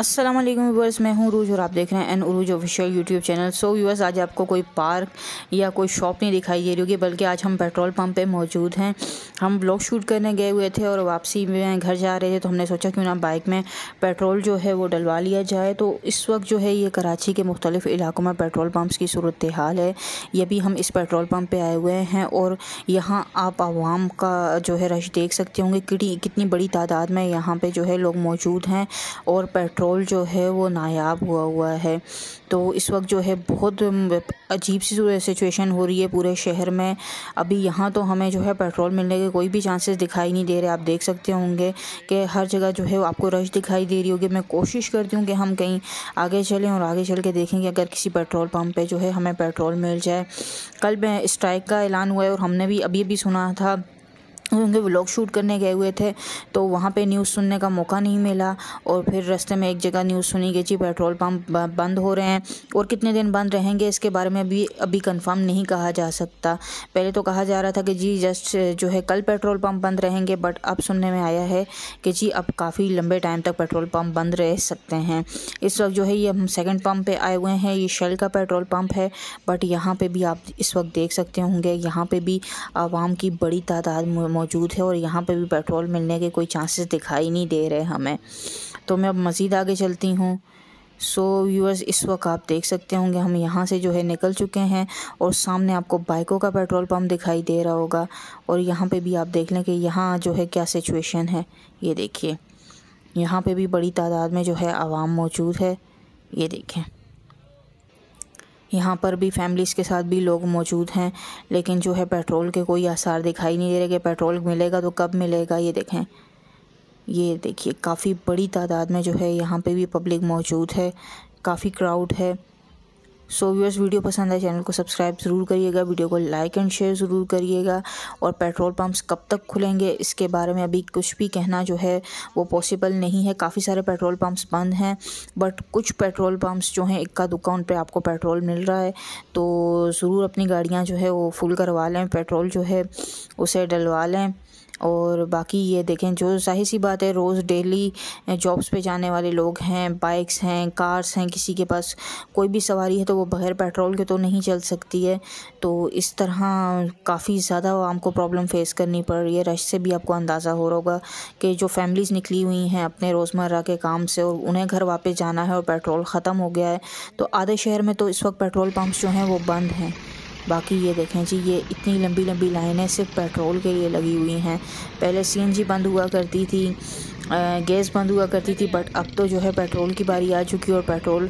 अस्सलाम वालेकुम व्यूअर्स, मैं हूं उरूज और आप देख रहे हैं N Urooj official YouTube channel. So viewers, आज आपको कोई पार्क या कोई शॉप नहीं दिखाई दे रही होगी, बल्कि आज हम पेट्रोल पंप पे मौजूद हैं। हम ब्लॉग शूट करने गए हुए थे और वापसी में घर जा रहे थे, तो हमने सोचा क्यों ना बाइक में पेट्रोल जो है वो डलवा लिया जाए। तो इस वक्त जो है ये कराची के मुख्तलिफ़ इलाकों में पेट्रोल पम्प्स की सूरत हाल है। ये भी हम इस पेट्रोल पम्प पर आए हुए हैं और यहाँ आप आवाम का जो है रश देख सकते होंगे, कितनी बड़ी तादाद में यहाँ पर जो है लोग मौजूद हैं और पेट्रोल जो है वो नायाब हुआ है। तो इस वक्त जो है बहुत अजीब सी सिचुएशन हो रही है पूरे शहर में। अभी यहाँ तो हमें जो है पेट्रोल मिलने के कोई भी चांसेस दिखाई नहीं दे रहे। आप देख सकते होंगे कि हर जगह जो है आपको रश दिखाई दे रही होगी। मैं कोशिश करती हूँ कि हम कहीं आगे चलें और आगे चल के देखें कि अगर किसी पेट्रोल पम्प पर जो है हमें पेट्रोल मिल जाए। कल में स्ट्राइक का ऐलान हुआ है और हमने भी अभी सुना था, उनके व्लॉग शूट करने गए हुए थे तो वहाँ पे न्यूज़ सुनने का मौका नहीं मिला। और फिर रास्ते में एक जगह न्यूज़ सुनी कि जी पेट्रोल पंप बंद हो रहे हैं और कितने दिन बंद रहेंगे इसके बारे में अभी कंफर्म नहीं कहा जा सकता। पहले तो कहा जा रहा था कि जी जस्ट जो है कल पेट्रोल पंप बंद रहेंगे, बट अब सुनने में आया है कि जी अब काफ़ी लंबे टाइम तक पेट्रोल पंप बंद रह सकते हैं। इस वक्त जो है ये हम सेकेंड पम्प पर आए हुए हैं, ये शेल का पेट्रोल पम्प है, बट यहाँ पर भी आप इस वक्त देख सकते होंगे यहाँ पर भी आवाम की बड़ी तादाद मौजूद है और यहाँ पे भी पेट्रोल मिलने के कोई चांसेस दिखाई नहीं दे रहे हमें। तो मैं अब मज़ीद आगे चलती हूँ। सो व्यूअर्स, इस वक्त आप देख सकते होंगे हम यहाँ से जो है निकल चुके हैं और सामने आपको बाइकों का पेट्रोल पंप दिखाई दे रहा होगा। और यहाँ पे भी आप देख लें कि यहाँ जो है क्या सिचुएशन है। ये देखिए, यहाँ पर भी बड़ी तादाद में जो है आवाम मौजूद है। ये देखें, यहाँ पर भी फैमिलीज़ के साथ भी लोग मौजूद हैं, लेकिन जो है पेट्रोल के कोई आसार दिखाई नहीं दे रहे कि पेट्रोल मिलेगा तो कब मिलेगा। ये देखें, ये देखिए काफ़ी बड़ी तादाद में जो है यहाँ पे भी पब्लिक मौजूद है, काफ़ी क्राउड है। सो व्यूअर्स, वीडियो पसंद है चैनल को सब्सक्राइब ज़रूर करिएगा, वीडियो को लाइक एंड शेयर ज़रूर करिएगा। और पेट्रोल पंप्स कब तक खुलेंगे इसके बारे में अभी कुछ भी कहना जो है वो पॉसिबल नहीं है। काफ़ी सारे पेट्रोल पंप्स बंद हैं, बट कुछ पेट्रोल पंप्स जो हैं इक्का दुकान पे आपको पेट्रोल मिल रहा है, तो ज़रूर अपनी गाड़ियाँ जो है वो फुल करवा लें, पेट्रोल जो है उसे डलवा लें। और बाकी ये देखें, जो जाहिर सी बात है रोज़ डेली जॉब्स पे जाने वाले लोग हैं, बाइक्स हैं, कार्स हैं, किसी के पास कोई भी सवारी है तो वो बग़ैर पेट्रोल के तो नहीं चल सकती है। तो इस तरह काफ़ी ज़्यादा आवाम को प्रॉब्लम फेस करनी पड़ रही है। रश से भी आपको अंदाज़ा हो रहा होगा कि जो फैमिलीज़ निकली हुई हैं अपने रोज़मर्रा के काम से और उन्हें घर वापस जाना है और पेट्रोल ख़त्म हो गया है, तो आधे शहर में तो इस वक्त पेट्रोल पम्प्स जो हैं वो बंद हैं। बाकी ये देखें जी, ये इतनी लंबी लंबी लाइनें सिर्फ पेट्रोल के लिए लगी हुई हैं। पहले सीएनजी बंद हुआ करती थी, गैस बंद हुआ करती थी, बट अब तो जो है पेट्रोल की बारी आ चुकी है और पेट्रोल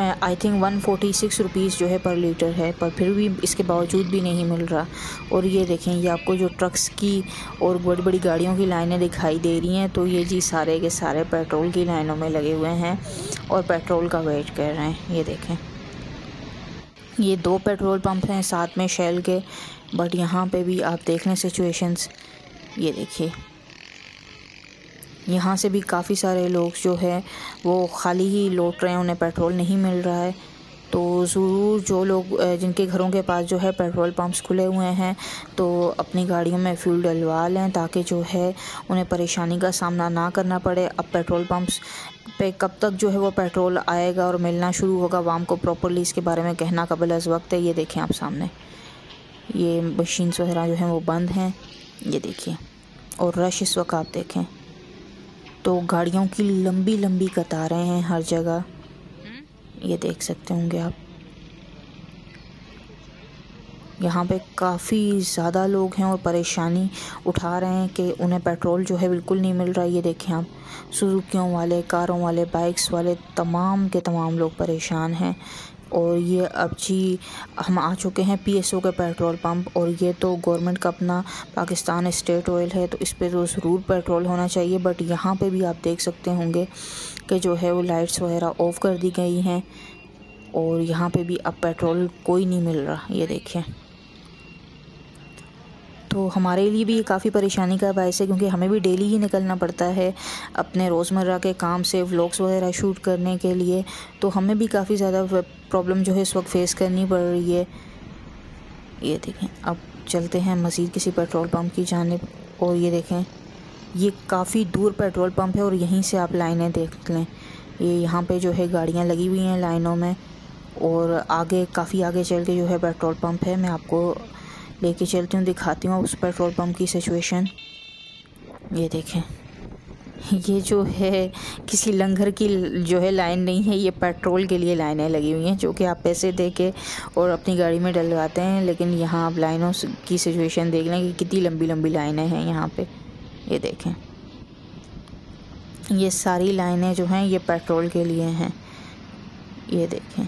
आई थिंक 146 रुपीज़ जो है पर लीटर है, पर फिर भी इसके बावजूद भी नहीं मिल रहा। और ये देखें, ये आपको जो ट्रक्स की और बड़ी बड़ी गाड़ियों की लाइनें दिखाई दे रही हैं, तो ये जी सारे के सारे पेट्रोल की लाइनों में लगे हुए हैं और पेट्रोल का वेट कर रहे हैं। ये देखें, ये दो पेट्रोल पंप हैं साथ में शेल के, बट यहाँ पे भी आप देख लें सिचुएशंस। ये देखिए, यहाँ से भी काफ़ी सारे लोग जो है वो खाली ही लौट रहे हैं, उन्हें पेट्रोल नहीं मिल रहा है। तो ज़रूर जो लोग जिनके घरों के पास जो है पेट्रोल पंप्स खुले हुए हैं तो अपनी गाड़ियों में फ्यूल डलवा लें, ताकि जो है उन्हें परेशानी का सामना ना करना पड़े। अब पेट्रोल पंप्स पे कब तक जो है वो पेट्रोल आएगा और मिलना शुरू होगा, आवाम को प्रॉपर्ली इसके बारे में कहना कबल अज़ वक्त है। ये देखें आप सामने, ये मशीन्स वगैरह जो हैं वो बंद हैं। ये देखिए, और रश इस वक्त आप देखें तो गाड़ियों की लंबी लंबी कतारें हैं हर जगह। ये देख सकते होंगे आप, यहाँ पे काफ़ी ज़्यादा लोग हैं और परेशानी उठा रहे हैं कि उन्हें पेट्रोल जो है बिल्कुल नहीं मिल रहा है। ये देखें आप, सुजुकियों वाले, कारों वाले, बाइक्स वाले, तमाम के तमाम लोग परेशान हैं। और ये अब जी हम आ चुके हैं PSO के पेट्रोल पंप, और ये तो गवर्नमेंट का अपना पाकिस्तान स्टेट ऑयल है, तो इस पे तो ज़रूर पेट्रोल होना चाहिए। बट यहाँ पे भी आप देख सकते होंगे कि जो है वो लाइट्स वगैरह ऑफ कर दी गई हैं और यहाँ पे भी अब पेट्रोल कोई नहीं मिल रहा। ये देखिए, तो हमारे लिए भी ये काफ़ी परेशानी का बायस है, क्योंकि हमें भी डेली ही निकलना पड़ता है अपने रोज़मर्रा के काम से व्लॉग्स वगैरह शूट करने के लिए, तो हमें भी काफ़ी ज़्यादा प्रॉब्लम जो है इस वक्त फेस करनी पड़ रही है। ये देखें, अब चलते हैं मज़ीद किसी पेट्रोल पंप की जानिब। और ये देखें, ये काफ़ी दूर पेट्रोल पंप है और यहीं से आप लाइनें देख लें। ये यहाँ पे जो है गाड़ियाँ लगी हुई हैं लाइनों में, और आगे काफ़ी आगे चल के जो है पेट्रोल पंप है। मैं आपको लेके चलती हूँ, दिखाती हूँ उस पेट्रोल पंप की सिचुएशन। ये देखें, ये जो है किसी लंगर की जो है लाइन नहीं है, ये पेट्रोल के लिए लाइनें लगी हुई हैं जो कि आप पैसे दे के और अपनी गाड़ी में डलवाते हैं। लेकिन यहाँ आप लाइनों की सिचुएशन देख लें कि कितनी लंबी लंबी लाइनें हैं यहाँ पे। ये देखें, ये सारी लाइनें जो हैं ये पेट्रोल के लिए हैं। ये देखें,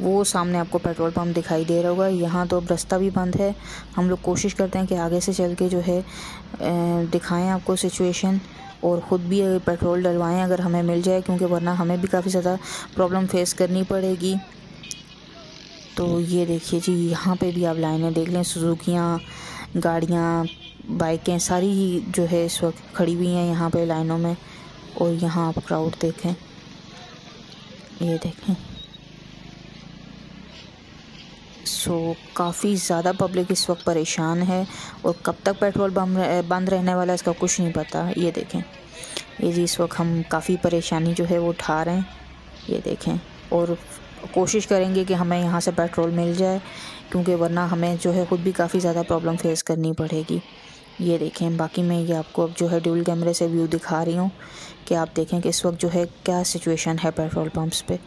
वो सामने आपको पेट्रोल पंप दिखाई दे रहा होगा। यहाँ तो अब रास्ता भी बंद है। हम लोग कोशिश करते हैं कि आगे से चल के जो है दिखाएं आपको सिचुएशन, और ख़ुद भी पेट्रोल डलवाएं अगर हमें मिल जाए, क्योंकि वरना हमें भी काफ़ी ज़्यादा प्रॉब्लम फेस करनी पड़ेगी। तो ये देखिए जी, यहाँ पे भी आप लाइनें देख लें। सुजुकियाँ, गाड़ियाँ, बाइकें सारी ही जो है इस वक्त खड़ी हुई हैं यहाँ पे लाइनों में। और यहाँ आप क्राउड देखें, ये देखें। सो काफ़ी ज़्यादा पब्लिक इस वक्त परेशान है, और कब तक पेट्रोल बंद रहने वाला है इसका कुछ नहीं पता। ये देखें, ये जी इस वक्त हम काफ़ी परेशानी जो है वो उठा रहे हैं। ये देखें, और कोशिश करेंगे कि हमें यहाँ से पेट्रोल मिल जाए, क्योंकि वरना हमें जो है ख़ुद भी काफ़ी ज़्यादा प्रॉब्लम फेस करनी पड़ेगी। ये देखें, बाकी मैं ये आपको अब जो है ड्यूल कैमरे से व्यू दिखा रही हूँ कि आप देखें कि इस वक्त जो है क्या सिचुएशन है पेट्रोल पम्प्स पे।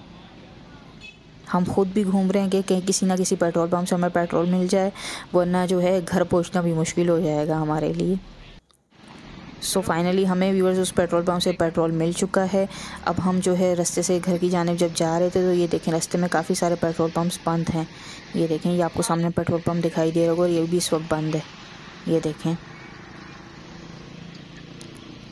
हम खुद भी घूम रहे हैं कि कहीं किसी ना किसी पेट्रोल पंप से हमें पेट्रोल मिल जाए, वरना जो है घर पहुंचना भी मुश्किल हो जाएगा हमारे लिए। सो फाइनली हमें व्यूअर्स उस पेट्रोल पंप से पेट्रोल मिल चुका है। अब हम जो है रास्ते से घर की जानिब जब जा रहे थे, तो ये देखें रास्ते में काफ़ी सारे पेट्रोल पंप्स बंद हैं। ये देखें, ये आपको सामने पेट्रोल पंप दिखाई दे रहा होगा, और ये भी इस वक्त बंद है। ये देखें,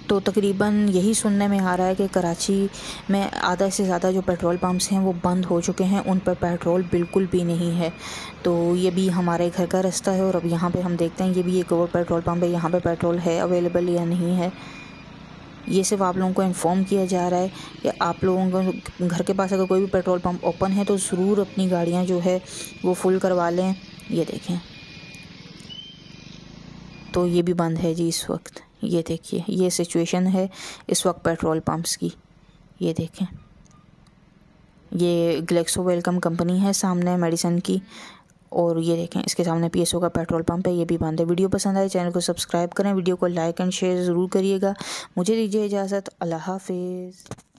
तो तकरीबन यही सुनने में आ रहा है कि कराची में आधा से ज़्यादा जो पेट्रोल पंप्स हैं वो बंद हो चुके हैं, उन पर पेट्रोल बिल्कुल भी नहीं है। तो ये भी हमारे घर का रास्ता है, और अब यहाँ पे हम देखते हैं, ये भी एक और पेट्रोल पंप है, यहाँ पे पेट्रोल है अवेलेबल या नहीं है। ये सिर्फ आप लोगों को इन्फॉर्म किया जा रहा है कि आप लोगों को घर के पास अगर कोई भी पेट्रोल पम्प ओपन है तो ज़रूर अपनी गाड़ियाँ जो है वो फुल करवा लें। ये देखें, तो ये भी बंद है जी इस वक्त। ये देखिए, ये सिचुएशन है इस वक्त पेट्रोल पंप्स की। ये देखें, ये गैलेक्सो वेलकम कंपनी है सामने मेडिसन की, और ये देखें इसके सामने पीएसओ का पेट्रोल पंप है, ये भी बंद है। वीडियो पसंद आए चैनल को सब्सक्राइब करें, वीडियो को लाइक एंड शेयर ज़रूर करिएगा। मुझे दीजिए इजाज़त, अल्लाह हाफिज़।